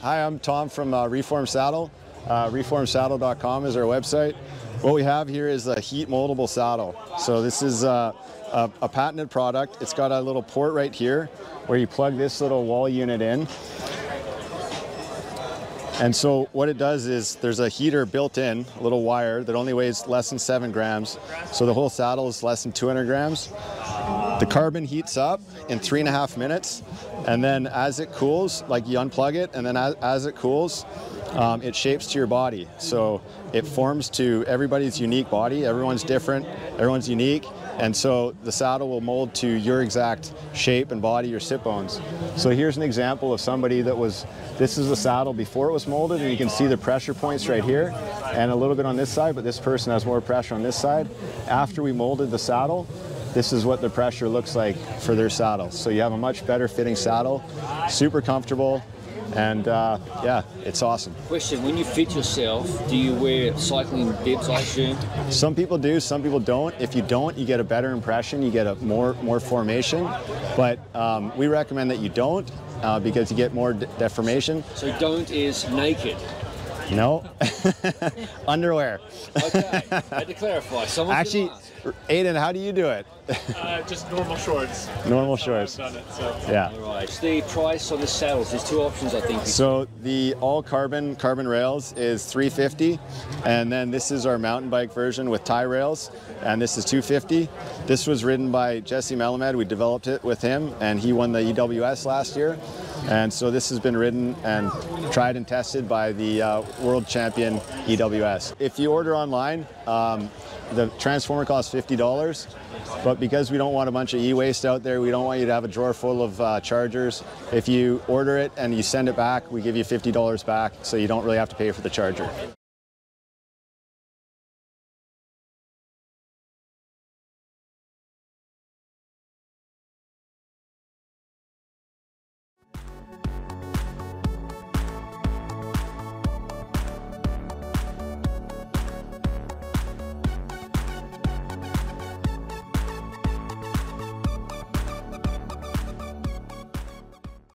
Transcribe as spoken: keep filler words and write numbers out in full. Hi, I'm Tom from uh, Reform Saddle. Uh, reform saddle dot com is our website. What we have here is a heat moldable saddle. So this is uh, a, a patented product. It's got a little port right here where you plug this little wall unit in. And so what it does is there's a heater built in, a little wire that only weighs less than seven grams. So the whole saddle is less than two hundred grams. The carbon heats up in three and a half minutes. And then as it cools, like you unplug it, and then as, as it cools, um, it shapes to your body. So it forms to everybody's unique body. Everyone's different, everyone's unique. And so the saddle will mold to your exact shape and body, your sit bones. So here's an example of somebody that was, this is the saddle before it was molded, and you can see the pressure points right here and a little bit on this side, but this person has more pressure on this side. After we molded the saddle, this is what the pressure looks like for their saddle. So you have a much better fitting saddle, super comfortable, and uh, yeah, it's awesome. Question, when you fit yourself, do you wear cycling bibs, I assume? Some people do, some people don't. If you don't, you get a better impression, you get a more, more formation, but um, we recommend that you don't uh, because you get more de deformation. So don't is naked? No, underwear. Okay, I had to clarify. Someone actually, Aiden, how do you do it? uh, just normal shorts. Normal That's shorts. Done it, so. Yeah. All right. So the price on the saddles, there's two options, I think. So the all carbon carbon rails is three fifty, and then this is our mountain bike version with tie rails, and this is two fifty. This was ridden by Jesse Melamed. We developed it with him, and he won the E W S last year. And so this has been ridden and tried and tested by the uh, world champion E W S. If you order online, um, the transformer costs fifty dollars, but because we don't want a bunch of e-waste out there, we don't want you to have a drawer full of uh, chargers. If you order it and you send it back, we give you fifty dollars back, so you don't really have to pay for the charger.